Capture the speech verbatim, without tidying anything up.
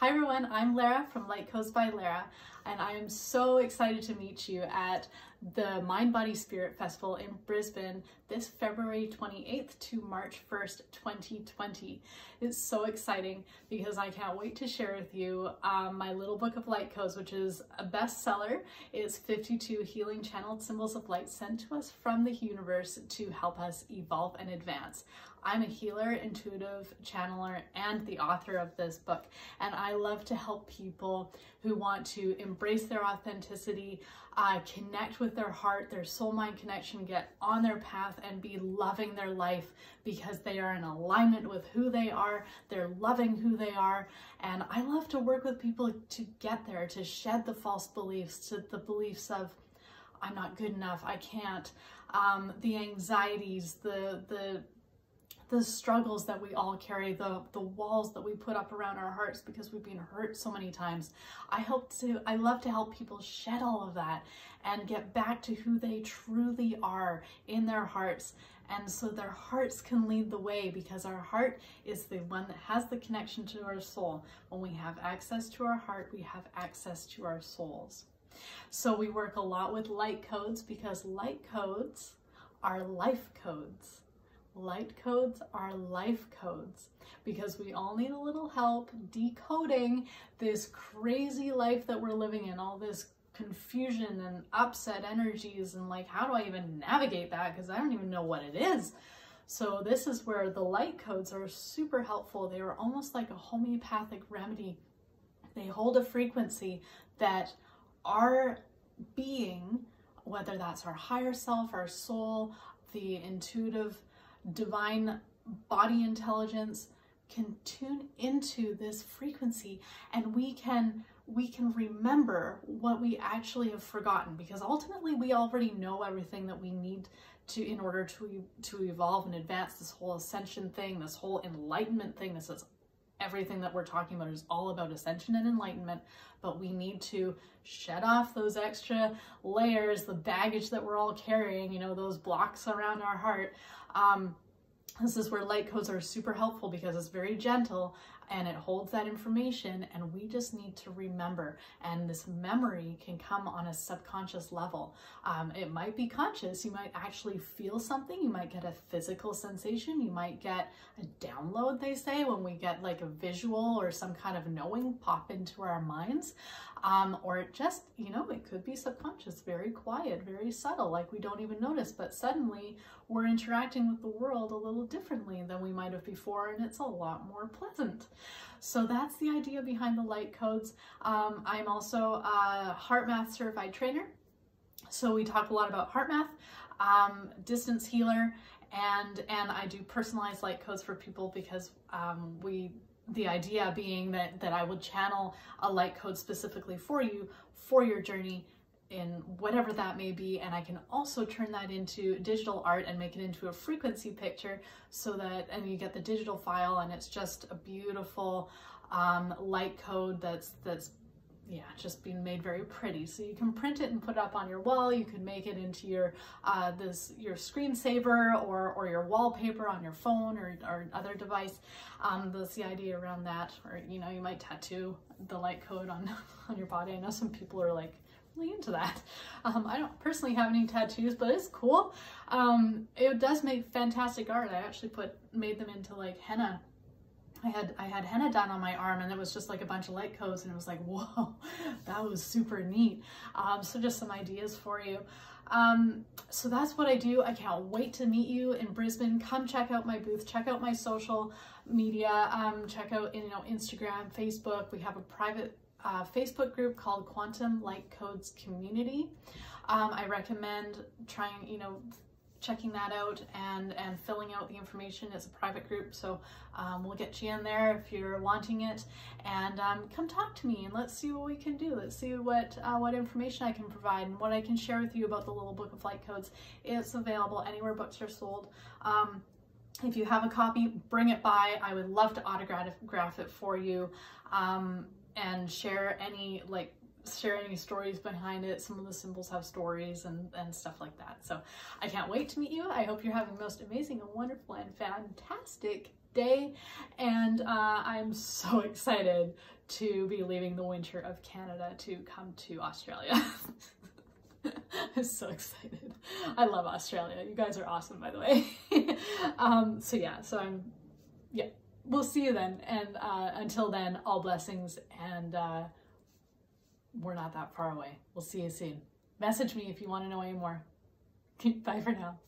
Hi everyone, I'm Laara from Light Codes by Laara, and I am so excited to meet you at the Mind, Body, Spirit Festival in Brisbane this February twenty-eighth to March first, twenty twenty. It's so exciting because I can't wait to share with you um, my Little Book of Light Codes, which is a bestseller. It's fifty-two healing channeled symbols of light sent to us from the universe to help us evolve and advance. I'm a healer, intuitive channeler, and the author of this book, and I love to help people who want to embrace their authenticity, uh, connect with their heart, their soul-mind connection, get on their path and be loving their life because they are in alignment with who they are, they're loving who they are, and I love to work with people to get there, to shed the false beliefs, to the beliefs of, I'm not good enough, I can't, um, the anxieties, the, the, the struggles that we all carry, the, the walls that we put up around our hearts because we've been hurt so many times. I hope to, I love to help people shed all of that and get back to who they truly are in their hearts. And so their hearts can lead the way, because our heart is the one that has the connection to our soul. When we have access to our heart, we have access to our souls. So we work a lot with light codes, because light codes are life codes. Light codes are life codes, because we all need a little help decoding this crazy life that we're living in, all this confusion and upset energies, and like, how do I even navigate that? Because I don't even know what it is. So this is where the light codes are super helpful. They are almost like a homeopathic remedy. They hold a frequency that our being, whether that's our higher self, our soul, the intuitive divine body intelligence, can tune into this frequency, and we can we can remember what we actually have forgotten, because ultimately we already know everything that we need to in order to to evolve and advance. This whole ascension thing, this whole enlightenment thing, this is everything that we're talking about, is all about ascension and enlightenment, but we need to shed off those extra layers, the baggage that we're all carrying, you know, those blocks around our heart. Um, this is where light codes are super helpful, because it's very gentle and it holds that information, and we just need to remember. And this memory can come on a subconscious level. Um, it might be conscious. You might actually feel something. You might get a physical sensation. You might get a download, they say, when we get like a visual or some kind of knowing pop into our minds. Um, or it just, you know, it could be subconscious, very quiet, very subtle, like we don't even notice, but suddenly we're interacting with the world a little differently than we might have before, and it's a lot more pleasant. So that's the idea behind the light codes. Um, I'm also a HeartMath certified trainer, so we talk a lot about HeartMath, um, distance healer, and, and I do personalized light codes for people, because um, we the idea being that, that I would channel a light code specifically for you, for your journey in whatever that may be. And I can also turn that into digital art and make it into a frequency picture, so that, and you get the digital file, and it's just a beautiful um, light code that's, that's yeah, just being made very pretty. So you can print it and put it up on your wall. You can make it into your uh, this your screensaver or or your wallpaper on your phone or, or other device. Um, that's the idea around that. Or, you know, you might tattoo the light code on on your body. I know some people are like really into that. Um, I don't personally have any tattoos, but it's cool. Um, it does make fantastic art. I actually put made them into like henna. I had I had henna done on my arm, and it was just like a bunch of light codes, and it was like, whoa, that was super neat. Um, so just some ideas for you. Um, so that's what I do. I can't wait to meet you in Brisbane. Come check out my booth, check out my social media, um, check out, you know, Instagram, Facebook. We have a private uh, Facebook group called Quantum Light Codes Community. Um, I recommend trying, you know, checking that out and, and filling out the information. It's a private group, so um, we'll get you in there if you're wanting it. And um, come talk to me, and let's see what we can do. Let's see what, uh, what information I can provide and what I can share with you about the Little Book of Light Codes. It's available anywhere books are sold. Um, if you have a copy, bring it by. I would love to autograph it for you um, and share any, like, share any stories behind it. Some of the symbols have stories and, and stuff like that. So I can't wait to meet you. I hope you're having the most amazing and wonderful and fantastic day, and uh, I'm so excited to be leaving the winter of Canada to come to Australia. I'm so excited. I love Australia. You guys are awesome, by the way. um, so yeah, so I'm, yeah, we'll see you then. And uh, until then, all blessings, and uh, we're not that far away. We'll see you soon. Message me if you want to know any more. Bye for now.